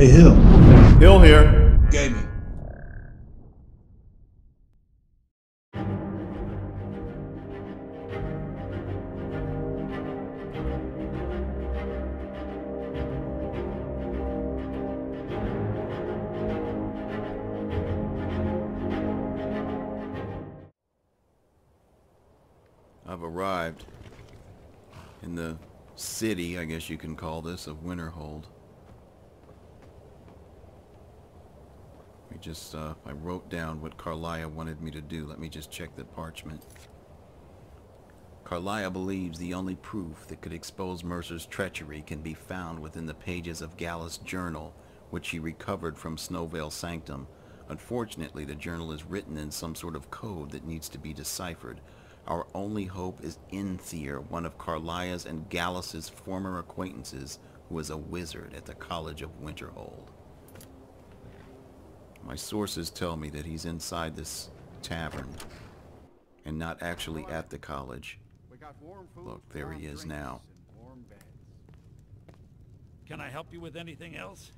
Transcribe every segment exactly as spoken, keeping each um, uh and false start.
Hey, Hill. Hill here. Gaming. I've arrived in the city, I guess you can call this, of Winterhold. We just, uh, I wrote down what Karliah wanted me to do. Let me just check the parchment. Karliah believes the only proof that could expose Mercer's treachery can be found within the pages of Gallus' journal, which she recovered from Snowvale Sanctum. Unfortunately, the journal is written in some sort of code that needs to be deciphered. Our only hope is Enthir, one of Karliah's and Gallus' former acquaintances, who is a wizard at the College of Winterhold. My sources tell me that he's inside this tavern, and not actually at the college. Look, there he is now. Can I help you with anything else?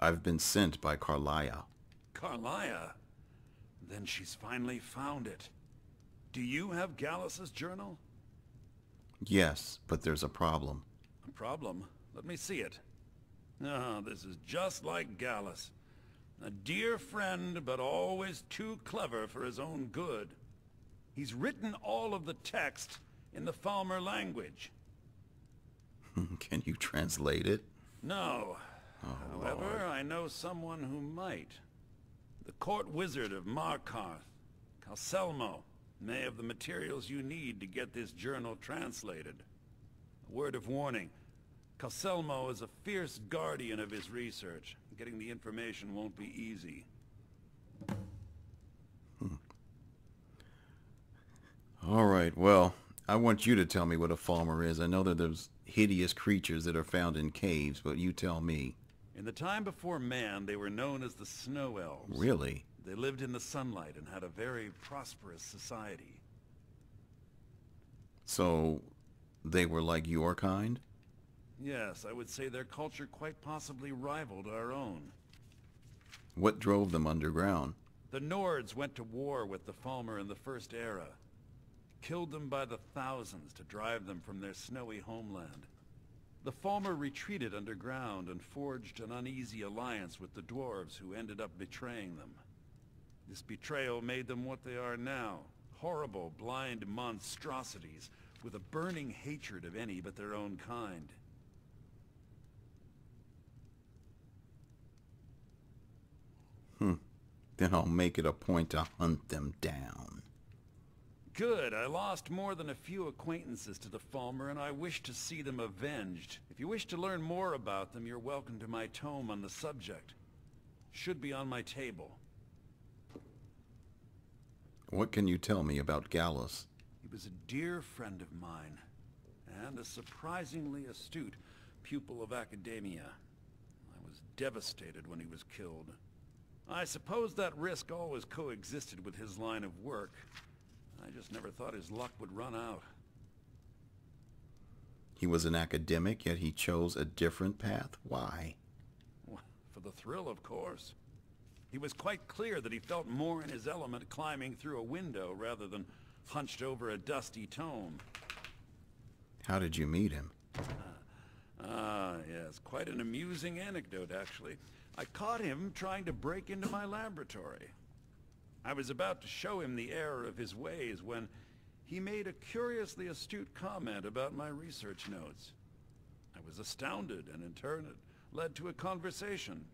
I've been sent by Karliah. Karliah? Then she's finally found it. Do you have Gallus' journal? Yes, but there's a problem. A problem? Let me see it. Ah, this is just like Gallus. A dear friend, but always too clever for his own good. He's written all of the text in the Falmer language. Can you translate it? No. Oh, however, Lord. I know someone who might. The court wizard of Markarth, Calcelmo. May have the materials you need to get this journal translated. A word of warning. Calcelmo is a fierce guardian of his research. Getting the information won't be easy. Hmm. All right, well, I want you to tell me what a Falmer is. I know that there's hideous creatures that are found in caves, but you tell me. In the time before man, they were known as the Snow Elves. Really? They lived in the sunlight and had a very prosperous society. So, they were like your kind? Yes, I would say their culture quite possibly rivaled our own. What drove them underground? The Nords went to war with the Falmer in the First Era. Killed them by the thousands to drive them from their snowy homeland. The Falmer retreated underground and forged an uneasy alliance with the dwarves, who ended up betraying them. This betrayal made them what they are now, horrible, blind monstrosities with a burning hatred of any but their own kind. Hmm. Then I'll make it a point to hunt them down. Good. I lost more than a few acquaintances to the Falmer, and I wish to see them avenged. If you wish to learn more about them, you're welcome to my tome on the subject. Should be on my table. What can you tell me about Gallus? He was a dear friend of mine, and a surprisingly astute pupil of academia. I was devastated when he was killed. I suppose that risk always coexisted with his line of work. I just never thought his luck would run out. He was an academic, yet he chose a different path. Why? For the thrill, of course. He was quite clear that he felt more in his element climbing through a window rather than hunched over a dusty tome. How did you meet him? Ah, uh, uh, yes, quite an amusing anecdote, actually. I caught him trying to break into my laboratory. I was about to show him the error of his ways when he made a curiously astute comment about my research notes. I was astounded, and in turn it led to a conversation.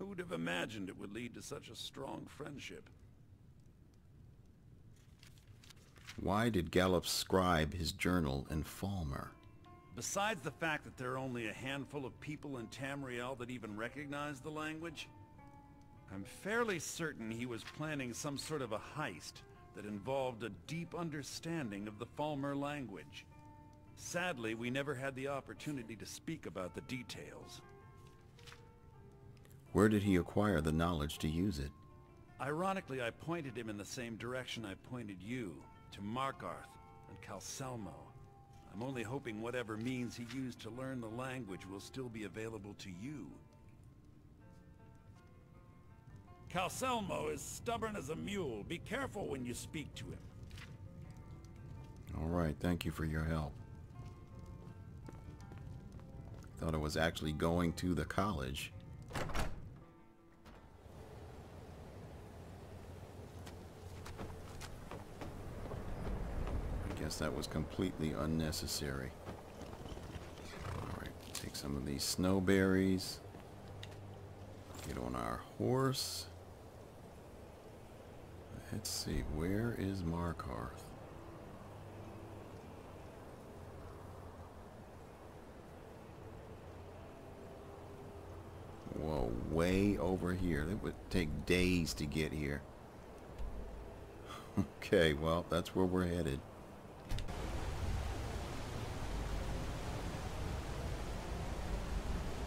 Who would have imagined it would lead to such a strong friendship? Why did Gallus scribe his journal in Falmer? Besides the fact that there are only a handful of people in Tamriel that even recognize the language, I'm fairly certain he was planning some sort of a heist that involved a deep understanding of the Falmer language. Sadly, we never had the opportunity to speak about the details. Where did he acquire the knowledge to use it? Ironically, I pointed him in the same direction I pointed you, to Markarth and Calcelmo. I'm only hoping whatever means he used to learn the language will still be available to you. Calcelmo is stubborn as a mule. Be careful when you speak to him. All right, thank you for your help. Thought I was actually going to the college. I guess that was completely unnecessary. All right, take some of these snowberries. Get on our horse. Let's see, where is Markarth? Whoa, way over here. That would take days to get here. Okay, well, that's where we're headed.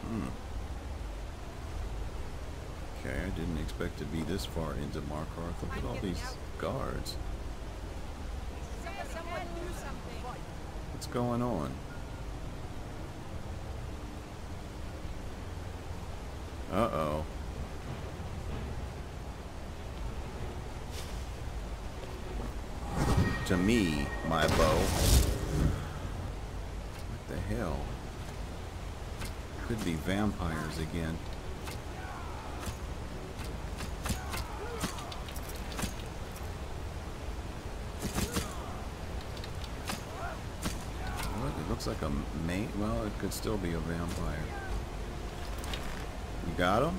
Hmm. Okay, I didn't expect to be this far into Markarth. Look at all these guards. What's going on? Uh-oh. To me, my bow. What the hell? Could be vampires again. What? It looks like a mate. Well, it could still be a vampire. You got him?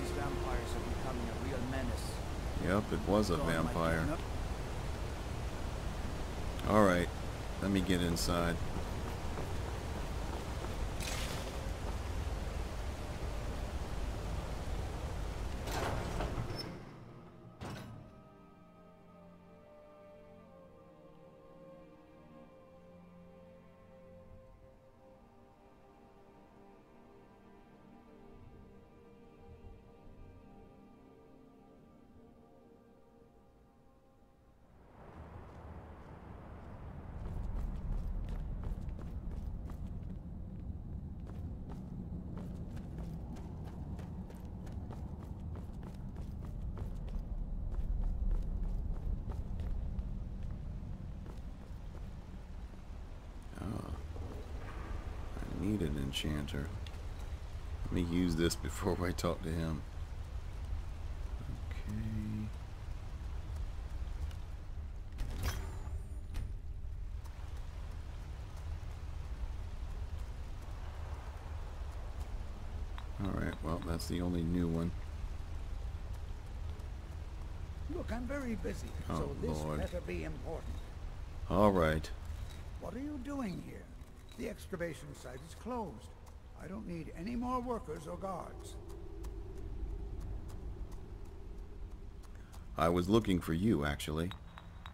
These vampires are becoming a real menace. Yep, it was a vampire. Alright, let me get inside. An enchanter. Let me use this before I talk to him. Okay. Alright, well, that's the only new one. Look, I'm very busy, oh, so this Lord. Better be important. Alright. What are you doing here? The excavation site is closed. I don't need any more workers or guards. I was looking for you, actually.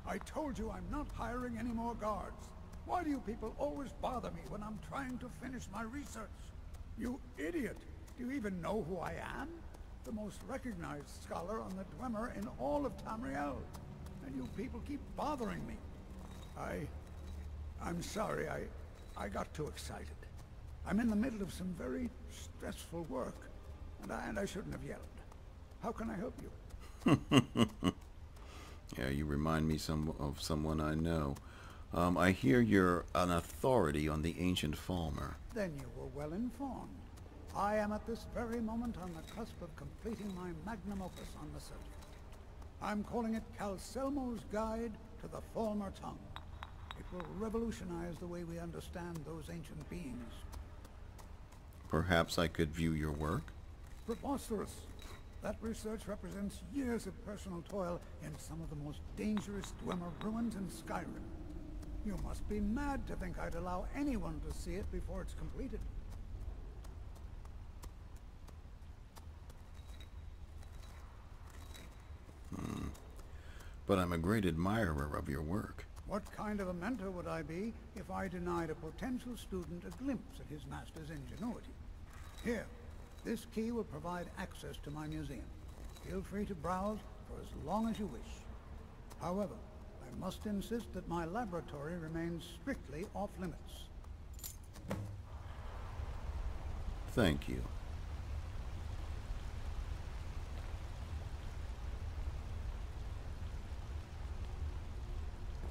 I told you I'm not hiring any more guards. Why do you people always bother me when I'm trying to finish my research? You idiot! Do you even know who I am? The most recognized scholar on the Dwemer in all of Tamriel. And you people keep bothering me. I... I'm sorry, I... I got too excited. I'm in the middle of some very stressful work, and I, and I shouldn't have yelled. How can I help you? Yeah, you remind me some of someone I know. Um, I hear you're an authority on the ancient Falmer. Then you were well informed. I am at this very moment on the cusp of completing my magnum opus on the subject. I'm calling it Calcelmo's Guide to the Falmer Tongue. It will revolutionize the way we understand those ancient beings. Perhaps I could view your work? Preposterous. That research represents years of personal toil in some of the most dangerous Dwemer ruins in Skyrim. You must be mad to think I'd allow anyone to see it before it's completed. Hmm. But I'm a great admirer of your work. What kind of a mentor would I be if I denied a potential student a glimpse at his master's ingenuity? Here, this key will provide access to my museum. Feel free to browse for as long as you wish. However, I must insist that my laboratory remains strictly off limits. Thank you.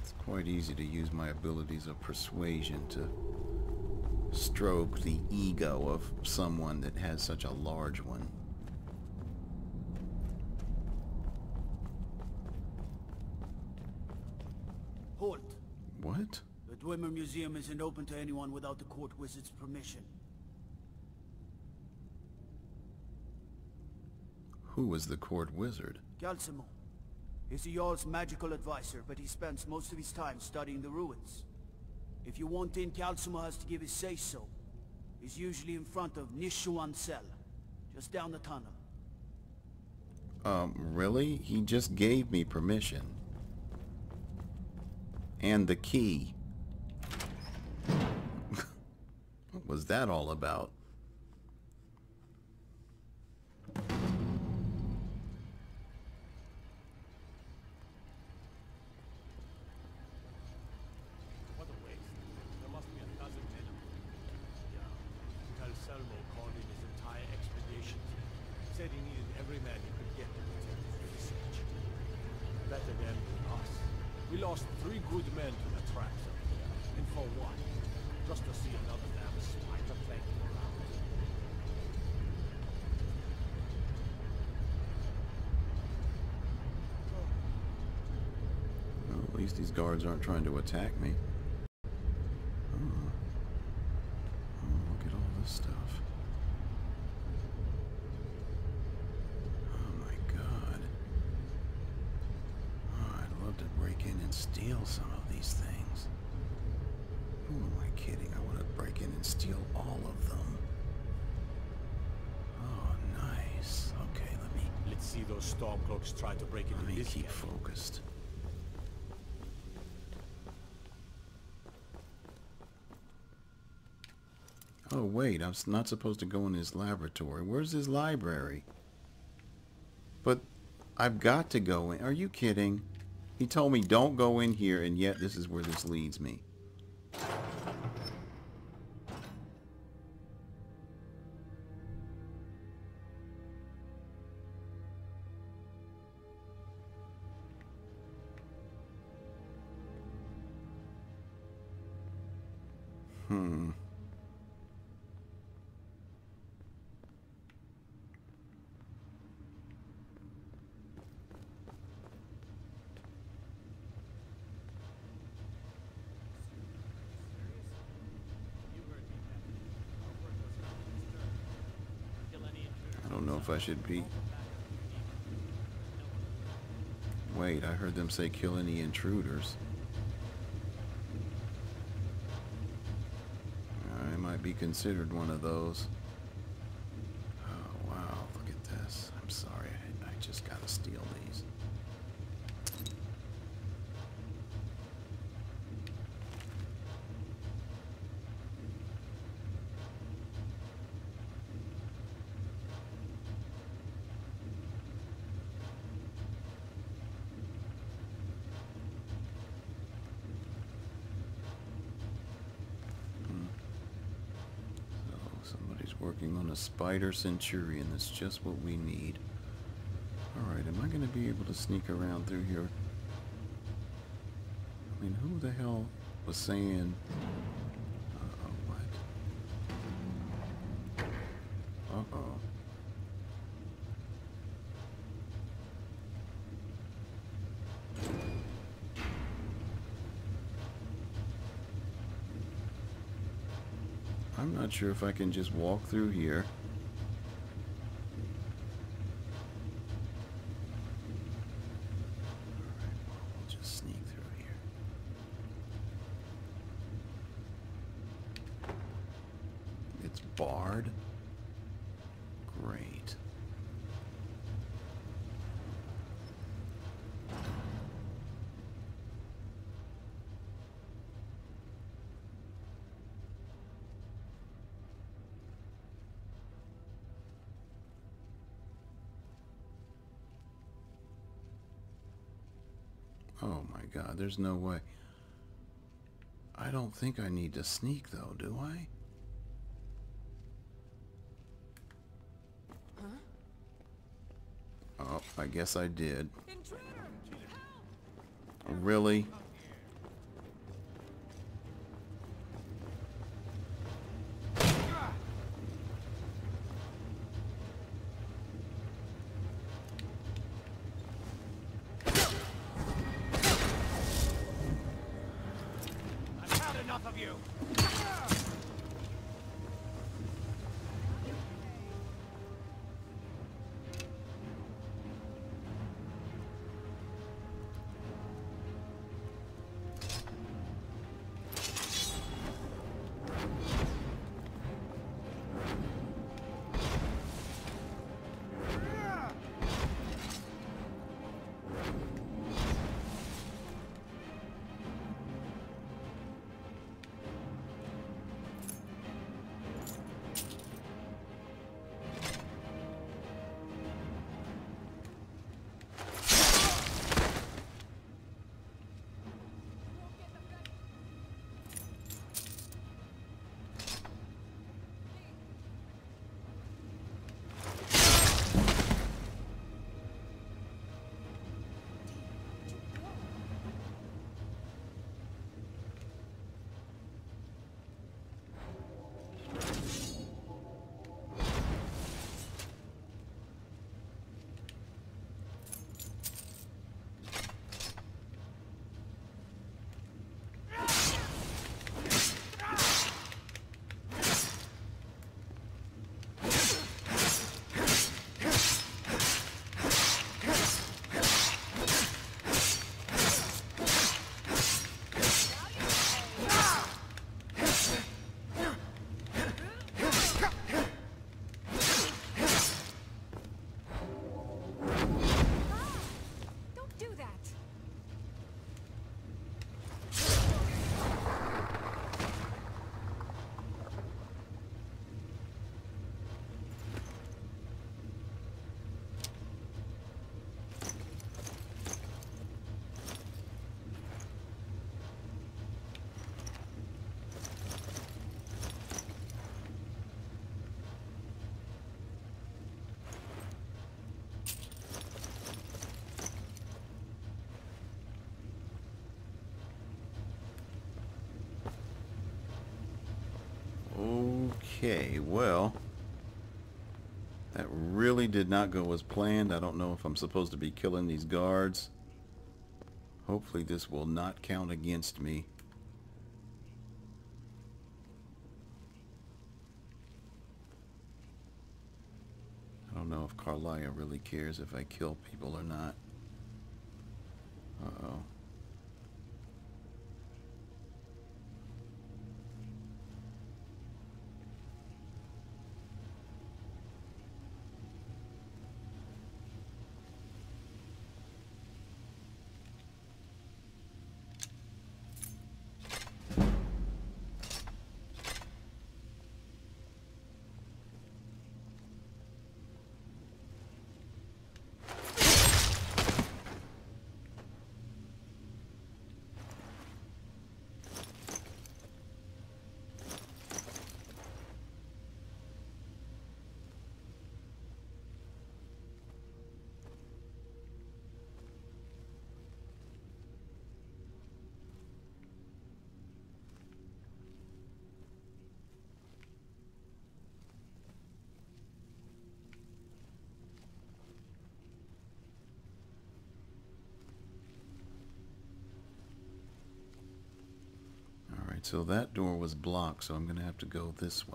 It's quite easy to use my abilities of persuasion to stroke the ego of someone that has such a large one. Halt. What? The Dwemer Museum isn't open to anyone without the court wizard's permission. Who was the court wizard? Calcelmo. He's the Jarl's magical advisor, but he spends most of his time studying the ruins. If you want in, Kalsuma has to give his say-so. He's usually in front of Nishuan Cell, just down the tunnel. Um, really? He just gave me permission. And the key. What was that all about? At least these guards aren't trying to attack me. Oh, oh look at all this stuff. Oh my god. Oh, I'd love to break in and steal some of these things. Who am I kidding? I want to break in and steal all of them. Oh, nice. Okay, let me... Let's see those Stormcloaks try to break in. Let me keep focused. Oh wait, I'm not supposed to go in his laboratory. Where's his library? But I've got to go in. Are you kidding? He told me don't go in here, and yet this is where this leads me. Hmm. If I should be... Wait, I heard them say kill any intruders. I might be considered one of those. Oh wow, look at this. I'm sorry, I, I just gotta steal these. Working on a spider centurion. That's just what we need. Alright, am I going to be able to sneak around through here? I mean, who the hell was saying... Uh-oh, what? Uh-oh. I'm not sure if I can just walk through here. Oh my god, there's no way. I don't think I need to sneak though, do I? Huh? Oh, I guess I did. Intruder, help! Really? Okay, well, that really did not go as planned. I don't know if I'm supposed to be killing these guards. Hopefully this will not count against me. I don't know if Karliah really cares if I kill people or not. Uh-oh. So that door was blocked, so I'm going to have to go this way.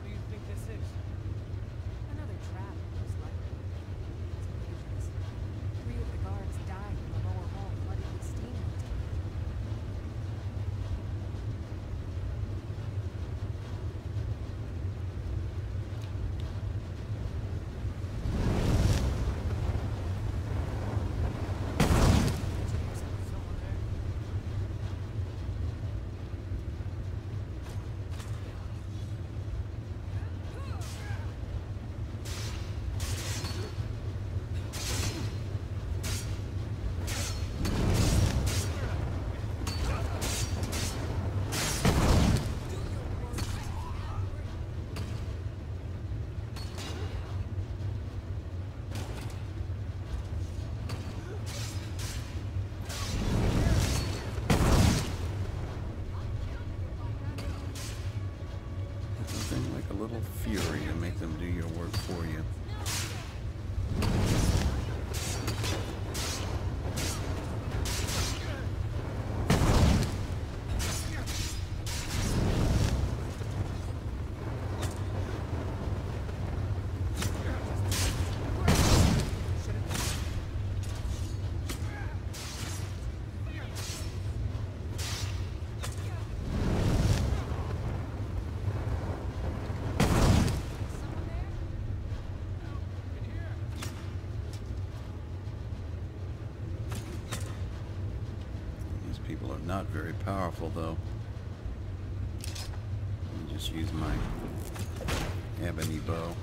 What do you think this is? Another trap, most likely. It's dangerous. Three of the guards died in the lower hall, flooded with steam. Not very powerful, though. Let me just use my ebony bow.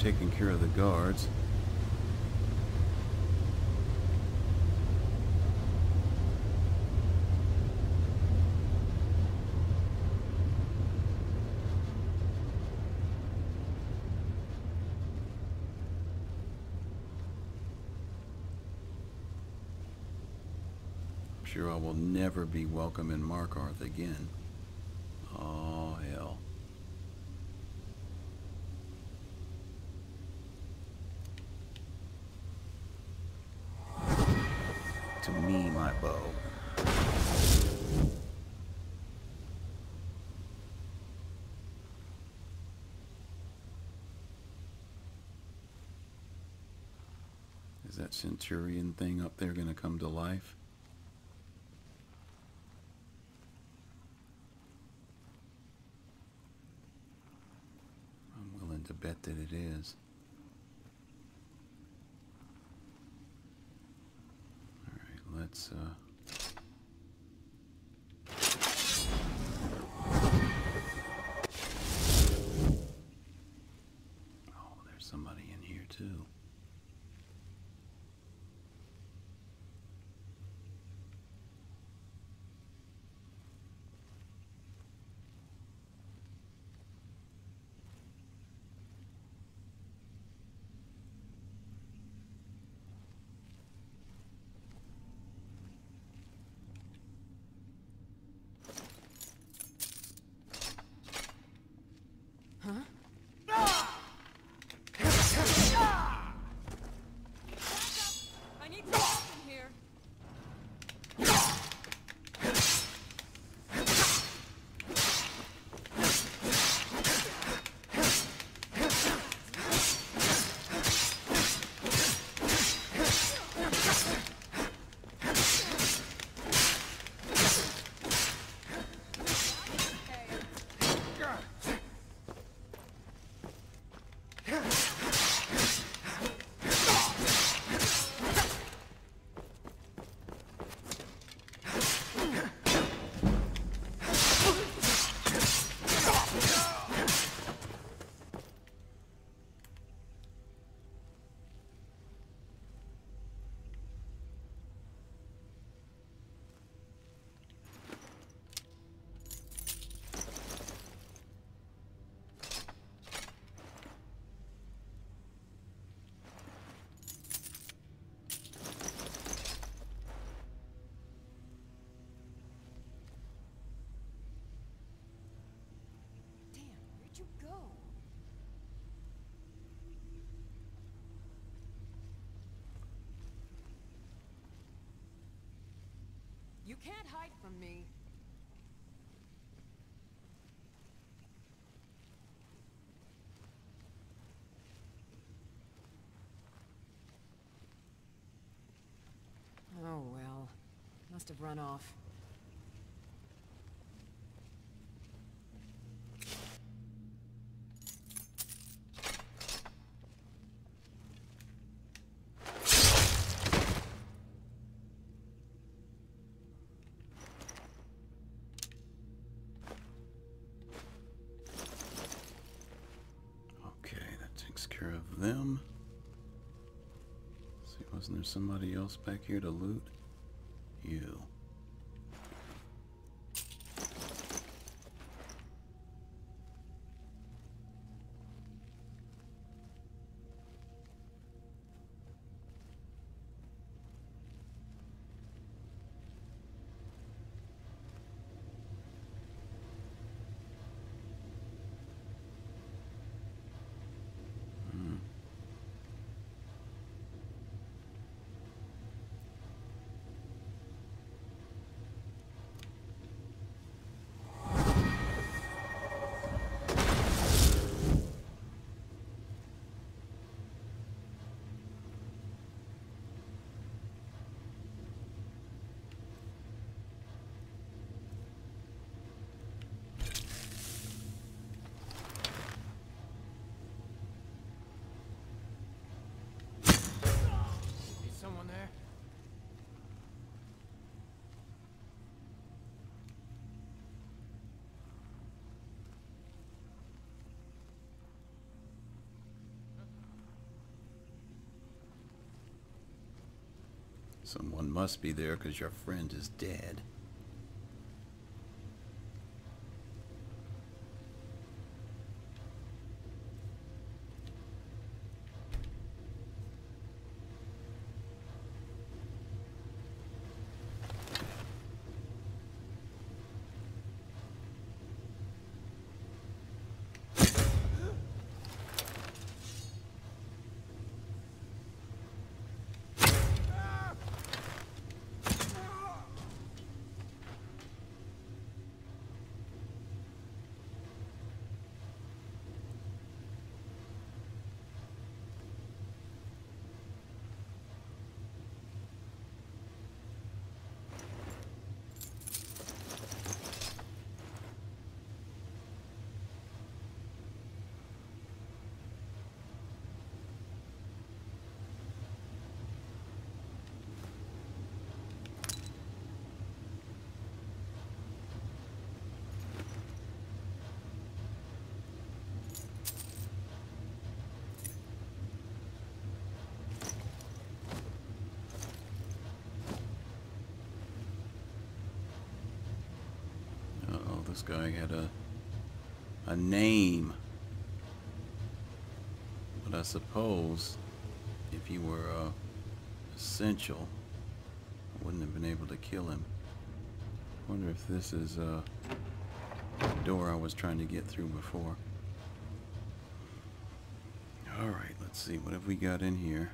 Taking care of the guards. I'm sure I will never be welcome in Markarth again. Oh, hell. To me, my bow. Is that Centurion thing up there gonna come to life? I'm willing to bet that it is. Let's, uh... oh, there's somebody in here, too. You can't hide from me. Oh well. Must have run off. Wasn't there somebody else back here to loot? You. Someone must be there because your friend is dead. This guy had a a name, but I suppose if he were uh, essential, I wouldn't have been able to kill him. I wonder if this is uh, the door I was trying to get through before. All right, let's see, what have we got in here?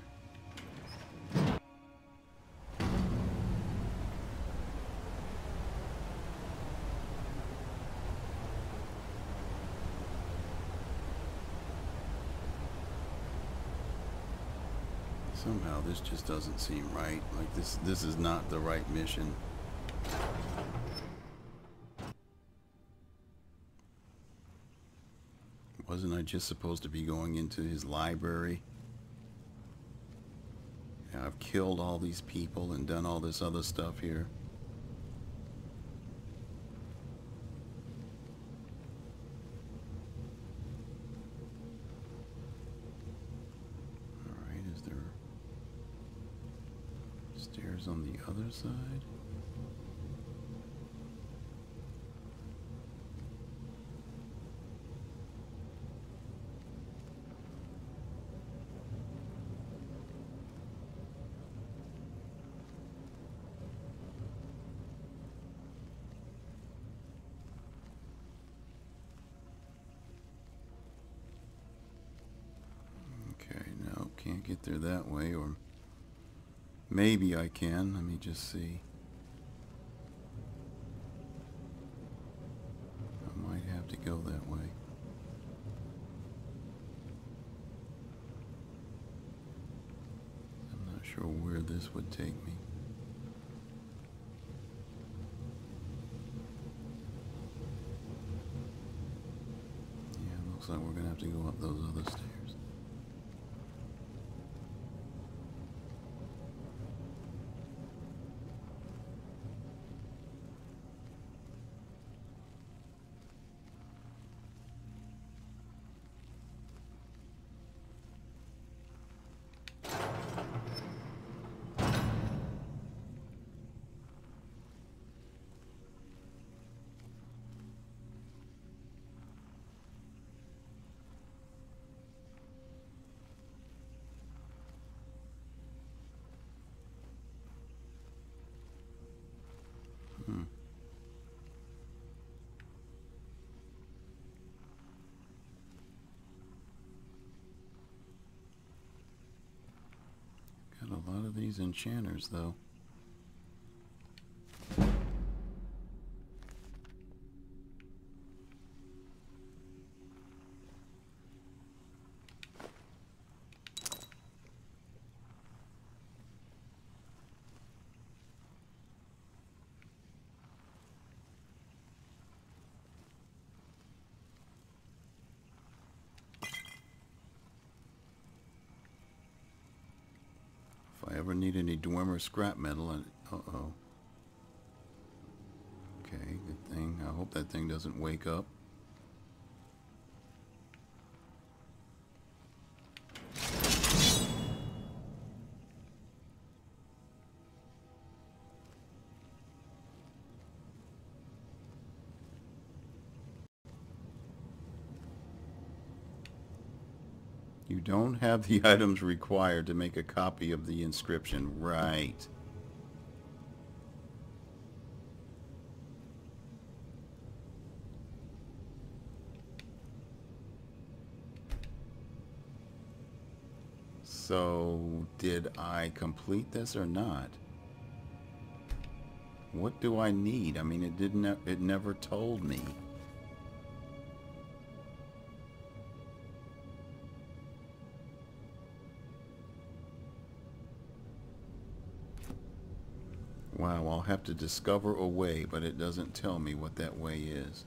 Somehow this just doesn't seem right. Like this this is not the right mission. Wasn't I just supposed to be going into his library? Now I've killed all these people and done all this other stuff here. On the other side. Okay, no, can't get there that way, or maybe I can. Let me just see. go that way. I'm not sure where this would take me. Yeah, it looks like we're gonna have to go up those other stairs. Hmm. Got a lot of these enchanters, though. If I ever need any Dwemer scrap metal, and uh-oh. Okay, good thing. I hope that thing doesn't wake up. You don't have the items required to make a copy of the inscription. Right. So, did I complete this or not? What do I need? I mean, it didn't, it never told me. Wow, I'll have to discover a way, but it doesn't tell me what that way is.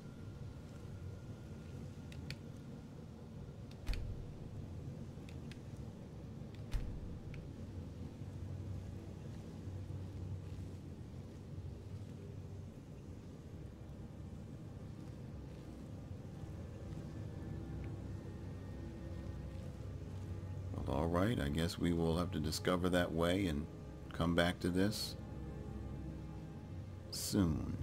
Well, all right, I guess we will have to discover that way and come back to this soon.